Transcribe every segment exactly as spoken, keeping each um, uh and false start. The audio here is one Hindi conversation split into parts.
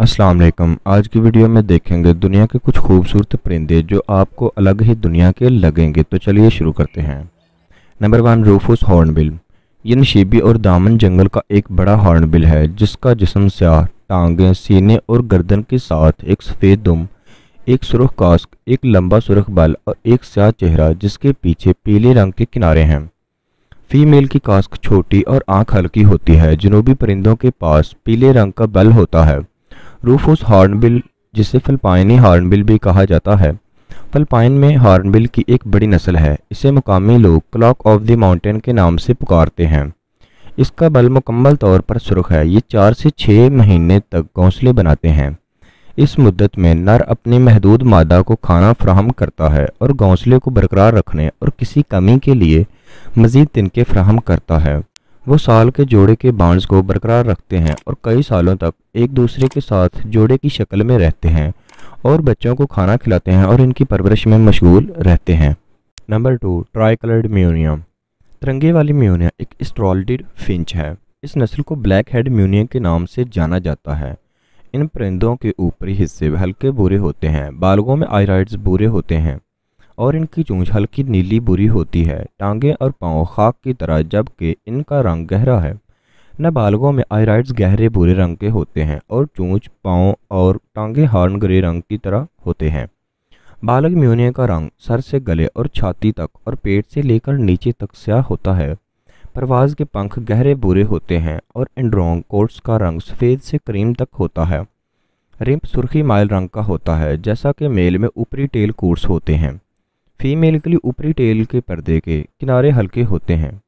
अस्सलाम वालेकुम। आज की वीडियो में देखेंगे दुनिया के कुछ खूबसूरत परिंदे जो आपको अलग ही दुनिया के लगेंगे। तो चलिए शुरू करते हैं। Number one, rufous hornbill. ये नशीबी और दामन जंगल का एक बड़ा हॉर्नबिल है जिसका जिस्म स्याह, टांगें, सीने और गर्दन के साथ एक सफ़ेद दुम, एक सुरख कास्क, एक लंबा सुरख बाल और एक स्याह चेहरा जिसके पीछे पीले रंग के किनारे हैं। फीमेल की कास्क छोटी और आँख हल्की होती है। जनूबी परिंदों के पास पीले रंग का बल होता है। रूफस हॉर्नबिल, जिसे फिलिपाइनी हॉर्नबिल भी कहा जाता है, फिलिपाइन में हॉर्नबिल की एक बड़ी नस्ल है। इसे मुकामी लोग क्लॉक ऑफ द माउंटेन के नाम से पुकारते हैं। इसका बल मुकम्मल तौर पर सुर्ख है। ये चार से छः महीने तक घोंसले बनाते हैं। इस मुद्दत में नर अपने महदूद मादा को खाना फ्राहम करता है और घोंसले को बरकरार रखने और किसी कमी के लिए मज़ीद तिनके फ्राहम करता है। वो साल के जोड़े के बांड्स को बरकरार रखते हैं और कई सालों तक एक दूसरे के साथ जोड़े की शक्ल में रहते हैं और बच्चों को खाना खिलाते हैं और इनकी परवरिश में मशगूल रहते हैं। Number two, tricoloured munia. तिरंगे वाली म्यूनिया एक स्ट्रॉलडिड फिंच है। इस नस्ल को ब्लैक हेड म्यूनिया के नाम से जाना जाता है। इन परिंदों के ऊपरी हिस्से हल्के भूरे होते हैं, बालों में आयराइड्स भूरे होते हैं और इनकी चोंच हल्की नीली भूरी होती है। टांगें और पांव खाक की तरह, जबकि इनका रंग गहरा है। नाबालगों में आयराइड्स गहरे भूरे रंग के होते हैं और चोंच, पांव और टांगें हॉर्न ग्रे रंग की तरह होते हैं। बालग म्यूनिया का रंग सर से गले और छाती तक और पेट से लेकर नीचे तक स्याह होता है। परवाज़ के पंख गहरे भूरे होते हैं और एंड्रोंग कोट्स का रंग सफ़ेद से क्रीम तक होता है। रिम्प सुर्खी माइल रंग का होता है, जैसा कि मेल में ऊपरी टेल कोट्स होते हैं। फीमेल के लिए ऊपरी टेल के पर्दे के किनारे हल्के होते हैं।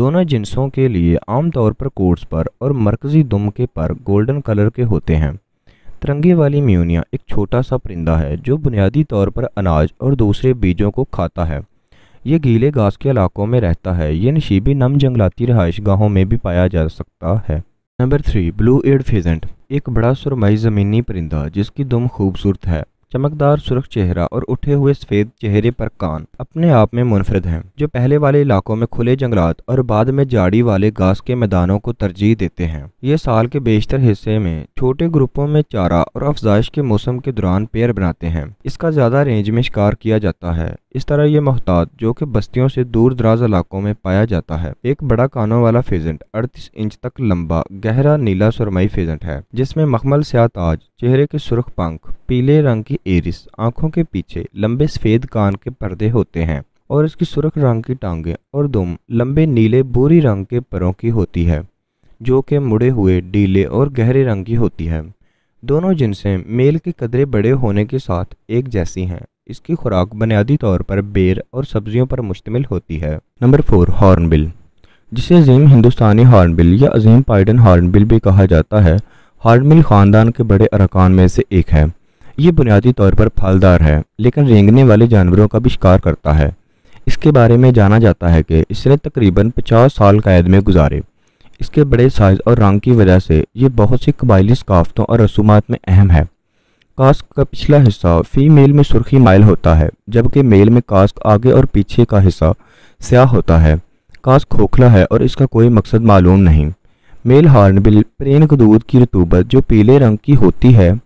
दोनों जिनसों के लिए आमतौर पर कोट्स पर और मरकज़ी दुम के पर गोल्डन कलर के होते हैं। तिरंगे वाली म्यूनिया एक छोटा सा परिंदा है जो बुनियादी तौर पर अनाज और दूसरे बीजों को खाता है। ये गीले घास के इलाकों में रहता है। ये नशीबी नम जंगलाती रहायश गाहों में भी पाया जा सकता है। Number three, blue eared pheasant. एक बड़ा सुरमई ज़मीनी परिंदा जिसकी दुम खूबसूरत है। चमकदार सुर्ख चेहरा और उठे हुए सफ़ेद चेहरे पर कान अपने आप में मुनफरद हैं, जो पहले वाले इलाकों में खुले जंगलात और बाद में झाड़ी वाले घास के मैदानों को तरजीह देते हैं। ये साल के बेशतर हिस्से में छोटे ग्रुपों में चारा और अफजाइश के मौसम के दौरान पेयर बनाते हैं। इसका ज़्यादा रेंज में शिकार किया जाता है। इस तरह ये मोहतात, जो कि बस्तियों से दूर दराज इलाकों में पाया जाता है। एक बड़ा कानों वाला फेजेंट अड़तीस इंच तक लंबा गहरा नीला सुरमई फेजेंट है, जिसमें मखमल स्याह ताज, चेहरे के सुर्ख पंख, पीले रंग की एरिस, आंखों के पीछे लंबे सफ़ेद कान के पर्दे होते हैं और इसकी सुर्ख रंग की टांगें और दुम लंबे नीले भूरी रंग के परों की होती है, जो कि मुड़े हुए, डीले और गहरे रंग की होती है। दोनों जिनसें मेल के कदरे बड़े होने के साथ एक जैसी हैं। इसकी खुराक बुनियादी तौर पर बेर और सब्जियों पर मुश्तमिल होती है। नंबर फोर, हॉर्नबिल, जिसे अजीम हिंदुस्तानी हॉर्नबिल या अजीम पाइडन हॉर्नबिल भी कहा जाता है, हॉर्नबिल ख़ानदान के बड़े अरकान में से एक है। ये बुनियादी तौर पर फलदार है, लेकिन रेंगने वाले जानवरों का भी शिकार करता है। इसके बारे में जाना जाता है कि इसने तकरीबन पचास साल कैद में गुजारे। इसके बड़े साइज़ और रंग की वजह से ये बहुत सी कबायली सकाफ़तों और रसूमात में अहम है। कास्क का पिछला हिस्सा फीमेल में सुर्खी माइल होता है, जबकि मेल में कास्क आगे और पीछे का हिस्सा स्याह होता है। कास्क खोखला है और इसका कोई मकसद मालूम नहीं। मेल हॉर्नबिल प्रेन को दूध की रतूबत, जो पीले रंग की होती है,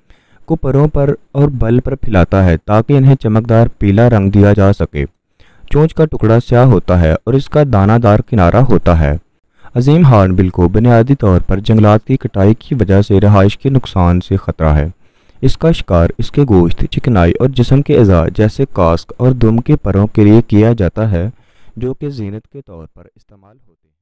को परों पर और बल पर फैलाता है ताकि इन्हें चमकदार पीला रंग दिया जा सके। चोंच का टुकड़ा स्याह होता है और इसका दानादार किनारा होता है। अजीम हॉर्नबिल को बुनियादी तौर पर जंगलात की कटाई की वजह से रहाइश के नुकसान से खतरा है। इसका शिकार इसके गोश्त, चिकनाई और जिस्म के अज़ा जैसे कास्क और दुम के परों के लिए किया जाता है, जो कि जीनत के तौर पर इस्तेमाल होते हैं।